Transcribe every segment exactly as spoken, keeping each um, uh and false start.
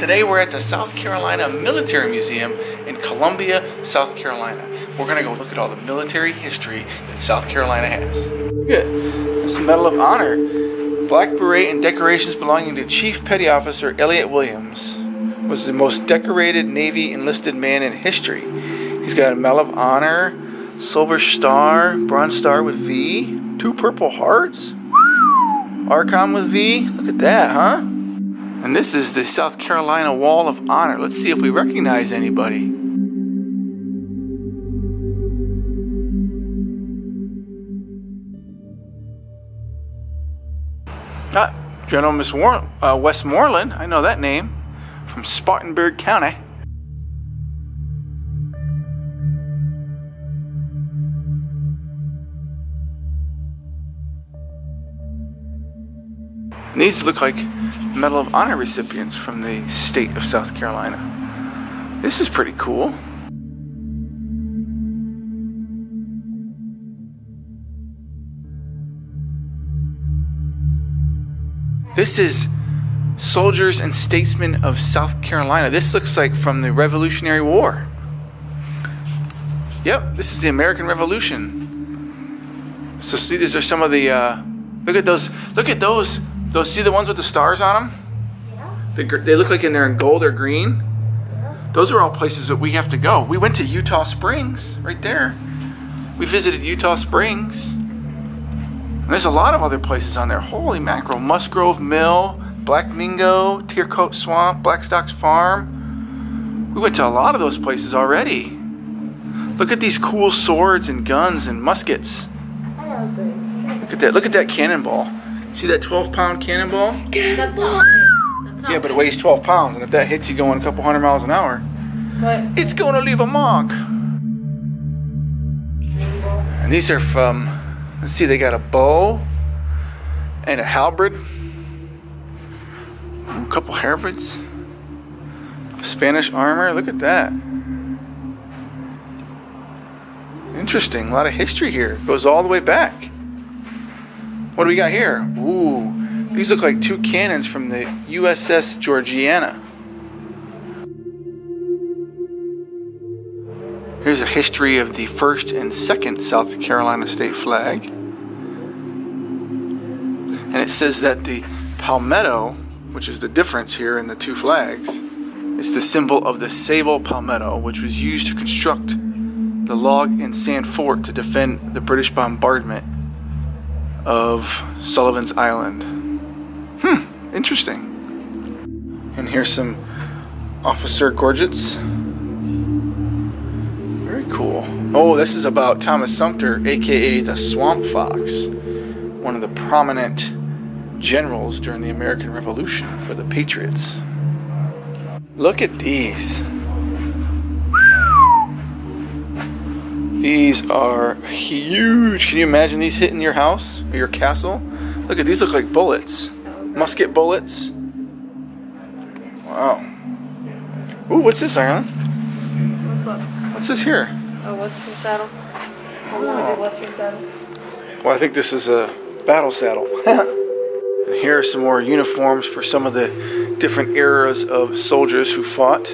Today we're at the South Carolina Military Museum in Columbia, South Carolina. We're gonna go look at all the military history that South Carolina has. Good. It's the Medal of Honor. Black beret and decorations belonging to Chief Petty Officer Elliott Williams. Was the most decorated Navy enlisted man in history. He's got a Medal of Honor, Silver Star, Bronze Star with V, two Purple Hearts, Arcom with V. Look at that, huh? And this is the South Carolina Wall of Honor. Let's see if we recognize anybody. Ah, General Miss War uh, Westmoreland. I know that name. From Spartanburg County. And these look like Medal of Honor recipients from the state of South Carolina. This is pretty cool. This is Soldiers and Statesmen of South Carolina. This looks like from the Revolutionary War. Yep, this is the American Revolution. So see, these are some of the, uh, look at those, look at those, those, see the ones with the stars on them? Yeah. The, they look like in there in gold or green. Yeah. Those are all places that we have to go. We went to Eutaw Springs, right there. We visited Eutaw Springs. And there's a lot of other places on there. Holy mackerel, Musgrove Mill, Black Mingo, Teercote Swamp, Blackstock's Farm. We went to a lot of those places already. Look at these cool swords and guns and muskets. Look at that, look at that cannonball. See that twelve pound cannonball? Cannonball! Yeah, but it weighs twelve pounds, and if that hits you going a couple hundred miles an hour, but it's going to leave a mark. And these are from, let's see, they got a bow and a halberd. A couple hairbreds, Spanish armor, look at that. Interesting, a lot of history here. Goes all the way back. What do we got here? Ooh, these look like two cannons from the U S S Georgiana. Here's a history of the first and second South Carolina state flag. And it says that the palmetto, which is the difference here in the two flags. It's the symbol of the Sable Palmetto, which was used to construct the log and sand fort to defend the British bombardment of Sullivan's Island. Hmm, interesting. And here's some officer gorgets. Very cool. Oh, this is about Thomas Sumter, A K A the Swamp Fox, one of the prominent generals during the American Revolution for the Patriots. Look at these. These are huge. Can you imagine these hitting your house or your castle? Look at these, look like bullets. Musket bullets. Wow. Ooh, what's this, Ireland? What's what? What's this here? A Western saddle. Oh. A Western saddle. Well, I think this is a battle saddle. And here are some more uniforms for some of the different eras of soldiers who fought.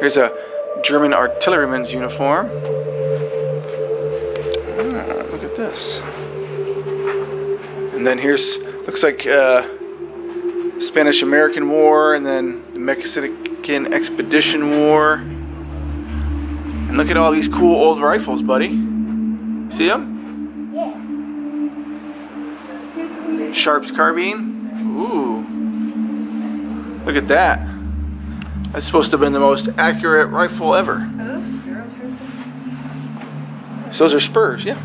Here's a German artilleryman's uniform. Ah, look at this. And then here's, looks like uh, Spanish-American War, and then the Mexican Expedition War. And look at all these cool old rifles, buddy. See them? Sharps carbine. Ooh. Look at that. That's supposed to have been the most accurate rifle ever. Are those Spurs? So those are Spurs, yeah.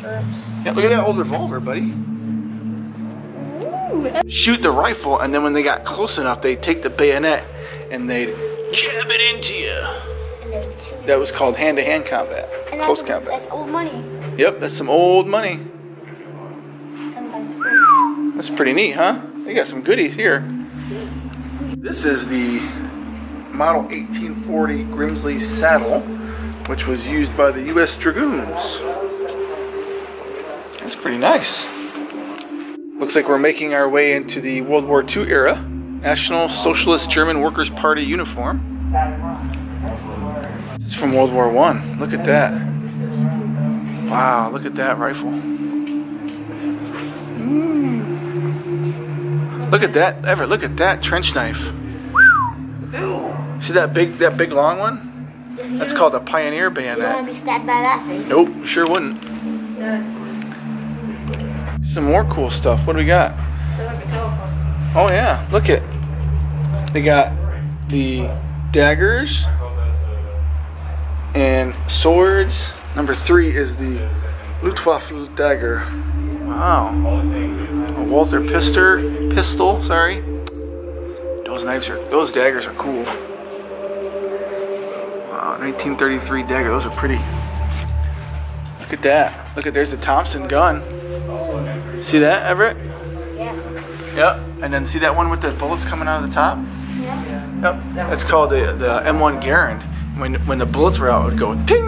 Sharps. Yeah, look at that old revolver, buddy. Ooh. Shoot the rifle, and then when they got close enough, they'd take the bayonet and they'd jab it into you. That was called hand-to-hand combat. And close that's, combat. That's old money. Yep, that's some old money. That's pretty neat, huh? They got some goodies here. This is the Model eighteen forty Grimsley saddle, which was used by the U S Dragoons. That's pretty nice. Looks like we're making our way into the World War Two era. National Socialist German Workers Party uniform. This is from World War One. Look at that. Wow, look at that rifle. Mm. Look at that, Everitt, look at that trench knife. See that big, that big long one? That's called a pioneer bayonet. You don't want to be stabbed by that thing? Nope, sure wouldn't. No. Some more cool stuff. What do we got? Oh yeah, look it. They got the daggers and swords. Number three is the Luftwaffe dagger. Wow. A Walther pistol. Pistol, sorry. Those knives are. Those daggers are cool. Wow, nineteen thirty-three dagger. Those are pretty. Look at that. Look at. There's the Thompson gun. See that, Everitt? Yep, and then see that one with the bullets coming out of the top? Yeah. Yep, that's called the, the M one Garand. When, when the bullets were out, it would go ting!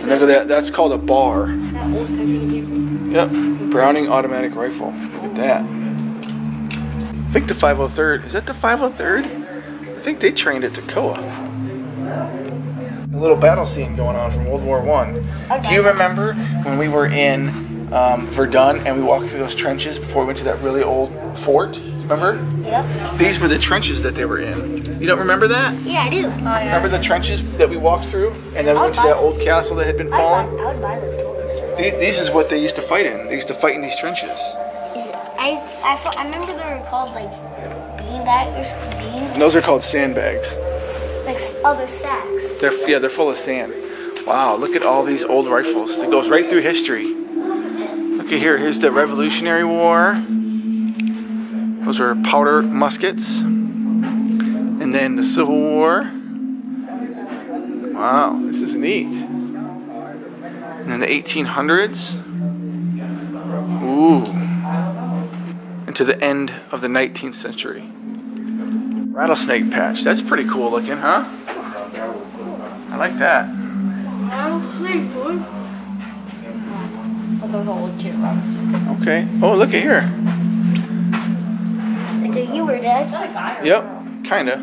And look at that, that's called a bar. Yep, Browning automatic rifle. Look at that. I think the five oh third, is that the five oh third? I think they trained at Toccoa. A little battle scene going on from World War One. Okay. Do you remember when we were in Um, Verdun, and we walked through those trenches before we went to that really old fort? Remember? Yeah. These were the trenches that they were in. You don't remember that? Yeah, I do. Oh, yeah. Remember the trenches that we walked through, and then we went to that old castle that had been fallen? I would buy, I would buy those toys. These, these is what they used to fight in. They used to fight in these trenches. Is it, I, I, I remember they were called like beanbag or something. Bean? And those are called sandbags. Like other sacks. They're, yeah, they're full of sand. Wow, look at all these old rifles. It goes right through history. Okay, here, here's the Revolutionary War. Those are powder muskets. And then the Civil War. Wow, this is neat. And then the eighteen hundreds. Ooh. And to the end of the nineteenth century. Rattlesnake patch, that's pretty cool looking, huh? I like that. Rattlesnake, boy. Okay. Oh, look at here. Until you were dead. Yep, kinda.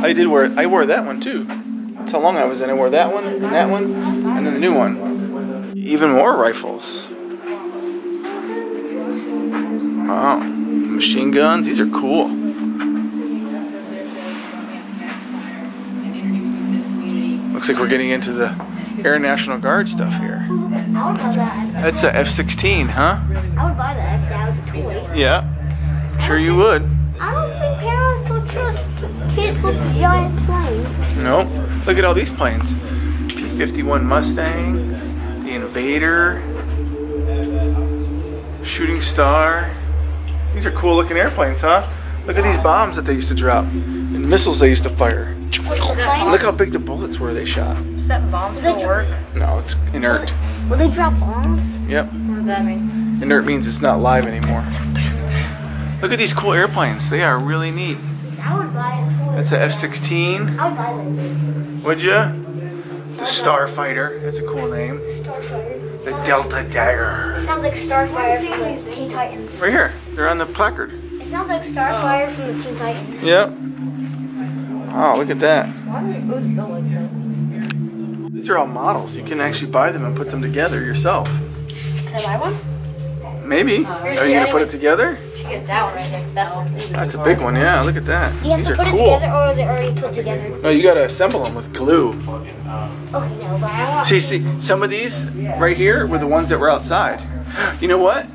I did wear. I wore that one too. That's how long I was in. I wore that one, and that one, and then the new one. Even more rifles. Wow. Machine guns. These are cool. Looks like we're getting into the Air National Guard stuff here. I would buy that. That's a F sixteen, huh? I would buy that if that was a toy. Yeah, sure you would. I don't think parents will trust kids with giant planes. No, nope. Look at all these planes. P fifty-one Mustang, the Invader, Shooting Star. These are cool looking airplanes, huh? Look at these bombs that they used to drop and missiles they used to fire. Wait, look how big the bullets were they shot. Does that bomb still work? No, it's inert. Will they drop bombs? Yep. What does that mean? Inert means it's not live anymore. Look at these cool airplanes. They are really neat. I would buy a toy. That's an F sixteen. I would buy this. Would you? The Starfighter. That's a cool name. Starfighter. The Delta Dagger. It sounds like Starfire from the Teen Titans. Right here. They're on the placard. It sounds like Starfire from the Teen Titans. Yep. Wow, look at that. Why do they both go like that? These are all models. You can actually buy them and put them together yourself. Can I buy one? Maybe. Uh, Are you gonna put it together? You get that one right there. That one. That's a big one, yeah. Look at that. You have These to put are cool. it together, or they're already put together. No, you gotta assemble them with glue. Okay, no, but I want. See, see, some of these right here were the ones that were outside. You know what?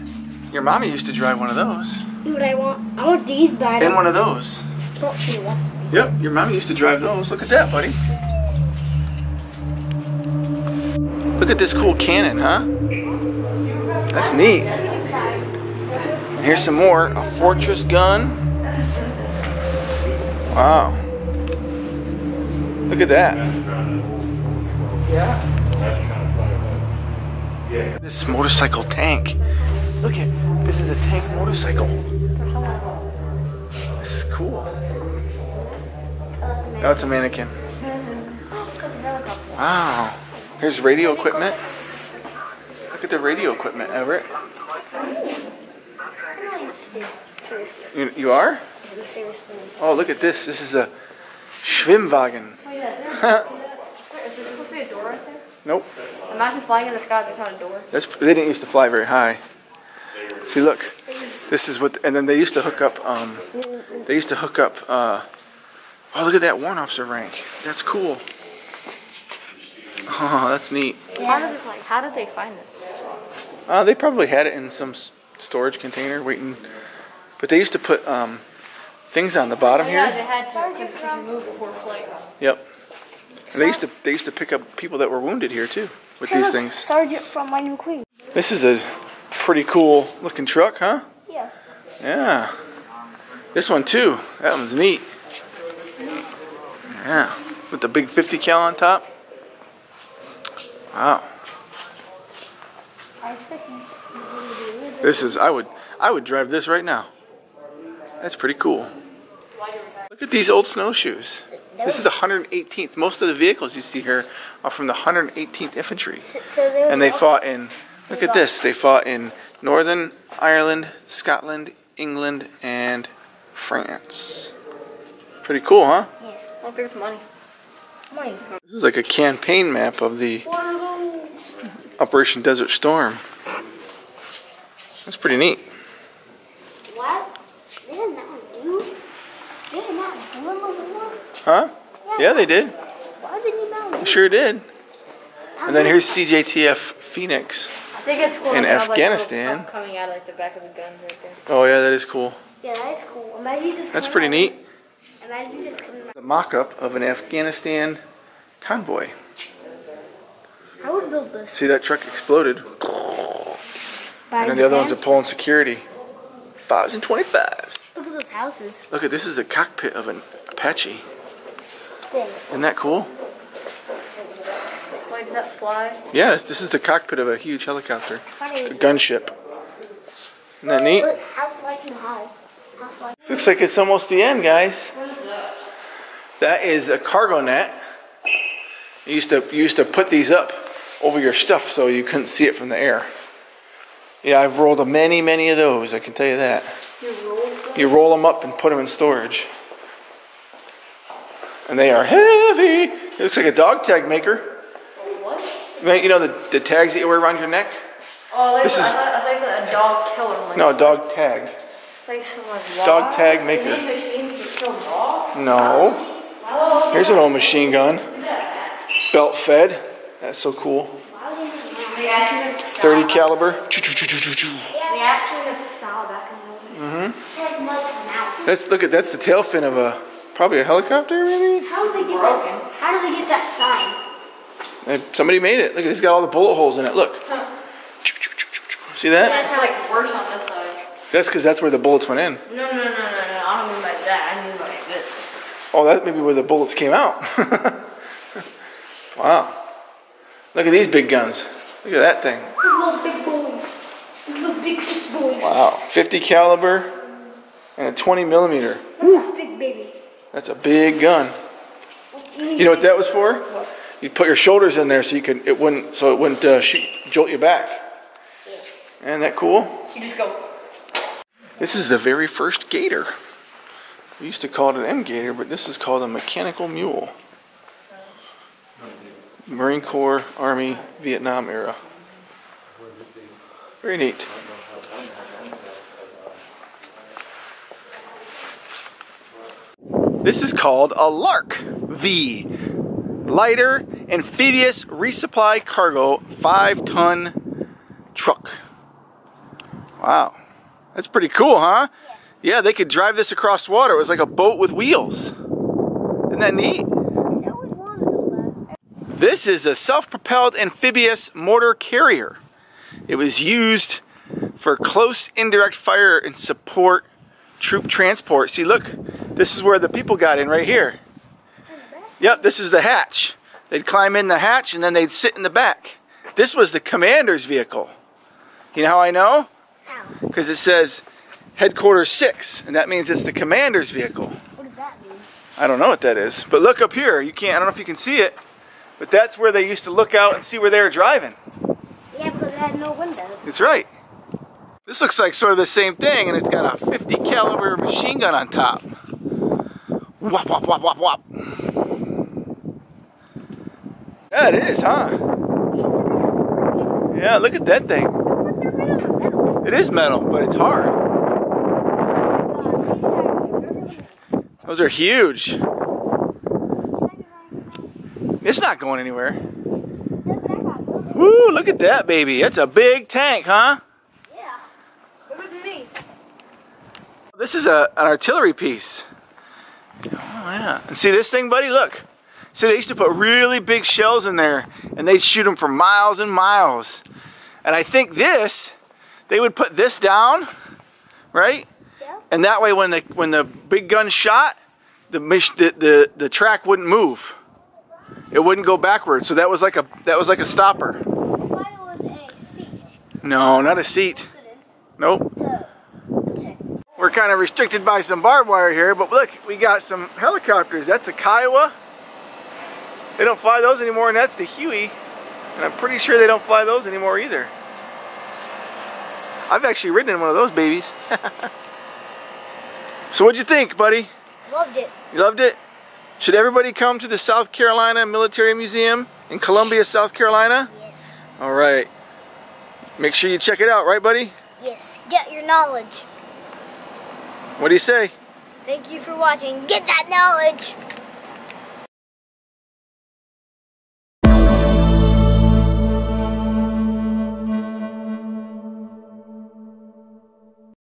Your mommy used to drive one of those. You know what I want? I want these, but I don't. And one of those. Don't you want? Yep, your mommy used to drive those. Look at that, buddy. Look at this cool cannon, huh? That's neat. And here's some more, a fortress gun. Wow. Look at that. This motorcycle tank. Look at, this is a tank motorcycle. This is cool. Oh, it's a mannequin. Wow. Here's radio equipment. Look at the radio equipment, Everitt. I'm interested. Seriously. You, you are? Seriously. Oh, look at this. This is a Schwimmwagen. Oh, yeah. Wait, is there supposed to be a door right there? Nope. Imagine flying in the sky, there's not a door. That's, they didn't used to fly very high. See, look. This is what, and then they used to hook up, um, they used to hook up, uh, oh, look at that warrant officer rank. That's cool. Oh, that's neat. Yeah. How, did it, like, how did they find this? Uh, they probably had it in some storage container waiting. But they used to put um, things on the bottom oh, yeah, here. They had to remove before flight. Yep. And they used to they used to pick up people that were wounded here too with hey, these look, things. Sergeant from My New Queen. This is a pretty cool looking truck, huh? Yeah. Yeah. This one too. That one's neat. Yeah. With the big fifty cal on top. Wow. I expect this. This is I would I would drive this right now. That's pretty cool. Look at these old snowshoes. This is the one hundred eighteenth. Most of the vehicles you see here are from the one hundred eighteenth Infantry. And they fought in, look at this, they fought in Northern Ireland, Scotland, England, and France. Pretty cool, huh? Yeah. Well, there's money. Money. This is like a campaign map of the Operation Desert Storm. That's pretty neat. What? They did not do. They did not do another war. Huh? Yeah, yeah, they did. Why didn't you know? They sure did. And then here's C J T F Phoenix. I think it's cool in Afghanistan. Like coming out of, like, the back of the gun right there. Oh yeah, that is cool. Yeah, that is cool. Imagine just That's pretty out. neat. Imagine just coming out. The mock-up of an Afghanistan convoy. I would build this. See, that truck exploded. And then the other one's a Poland security. five thousand twenty-five. Look at those houses. Look at this is a cockpit of an Apache. Isn't that cool? Why does that fly? Yes, this is the cockpit of a huge helicopter. A gunship. Isn't that neat? This looks like it's almost the end, guys. That is a cargo net. You used to, you used to put these up over your stuff so you couldn't see it from the air. Yeah, I've rolled a many, many of those, I can tell you that. You roll them up and put them in storage. And they are heavy. It looks like a dog tag maker. What? You know the, the tags that you wear around your neck? Oh, I thought it was a dog killer. Like, no, a dog tag. Like some, like, dog tag maker. Is these machines to kill dogs? No. Oh. Here's an old machine gun. Belt fed. That's so cool. thirty caliber. Mm-hmm. That's look at that's the tail fin of a probably a helicopter maybe. How did they get that? How did they get that sign? And somebody made it. Look, it's got all the bullet holes in it. Look. Huh. See that? Yeah, kind of like worse on this side. That's because that's where the bullets went in. No, no, no, no, no. I don't mean by that. I mean like this. Oh, that may be where the bullets came out. Wow. Look at these big guns. Look at that thing. Look big boys. Look big boys. Wow, fifty caliber and a twenty millimeter. That's a big baby. That's a big gun. You know what that was for? What? You'd put your shoulders in there so you could it wouldn't so it wouldn't uh, shoot, jolt you back. Yeah. Isn't that cool? You just go. This is the very first gator. We used to call it an M gator, but this is called a mechanical mule. Marine Corps, Army, Vietnam era. Very neat. This is called a LARC V. Lighter Amphibious Resupply Cargo five ton Truck. Wow. That's pretty cool, huh? Yeah, they could drive this across water. It was like a boat with wheels. Isn't that neat? This is a self-propelled amphibious mortar carrier. It was used for close indirect fire and support troop transport. See, look, this is where the people got in right here. Yep, this is the hatch. They'd climb in the hatch and then they'd sit in the back. This was the commander's vehicle. You know how I know? Because it says headquarters six, and that means it's the commander's vehicle. What does that mean? I don't know what that is, but look up here. You can't, I don't know if you can see it. But that's where they used to look out and see where they were driving. Yeah, because they had no windows. That's right. This looks like sort of the same thing, and it's got a fifty caliber machine gun on top. Wop, wop, wop, wop, wop. Yeah, it is, huh? Yeah, look at that thing. It is metal, but it's hard. Those are huge. It's not going anywhere. Woo, look at that, baby. That's a big tank, huh? Yeah, bigger than me. This is a, an artillery piece. Oh, yeah. And see this thing, buddy? Look. See, they used to put really big shells in there, and they'd shoot them for miles and miles. And I think this, they would put this down, right? Yeah. And that way, when the when the big gun shot, the the the, the track wouldn't move. It wouldn't go backwards. So that was like a that was like a stopper. I thought it was a seat. No, not a seat. Nope. We're kind of restricted by some barbed wire here, but look, we got some helicopters. That's a Kiowa. They don't fly those anymore, and that's the Huey. And I'm pretty sure they don't fly those anymore either. I've actually ridden in one of those babies. So what'd you think, buddy? Loved it. You loved it? Should everybody come to the South Carolina Military Museum in Columbia, yes. South Carolina? Yes. All right. Make sure you check it out, right, buddy? Yes. Get your knowledge. What do you say? Thank you for watching. Get that knowledge.